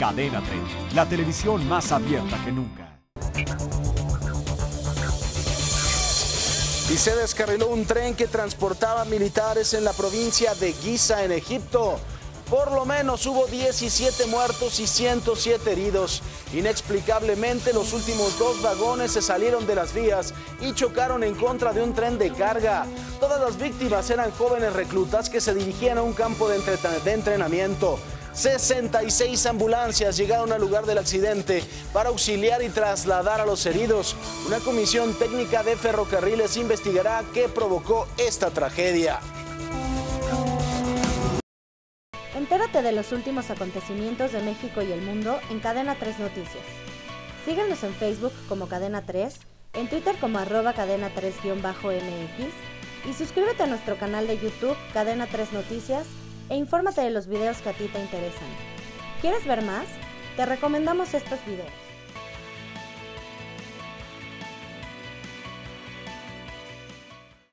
Cadena 3, la televisión más abierta que nunca. Y se descarriló un tren que transportaba militares en la provincia de Giza, en Egipto. Por lo menos hubo 17 muertos y 107 heridos. Inexplicablemente, los últimos dos vagones se salieron de las vías y chocaron en contra de un tren de carga. Todas las víctimas eran jóvenes reclutas que se dirigían a un campo de entrenamiento. 66 ambulancias llegaron al lugar del accidente para auxiliar y trasladar a los heridos. Una comisión técnica de ferrocarriles investigará qué provocó esta tragedia. Entérate de los últimos acontecimientos de México y el mundo en Cadena 3 Noticias. Síguenos en Facebook como Cadena 3, en Twitter como @cadena3_mx y suscríbete a nuestro canal de YouTube Cadena 3 Noticias e infórmate de los videos que a ti te interesan. ¿Quieres ver más? Te recomendamos estos videos.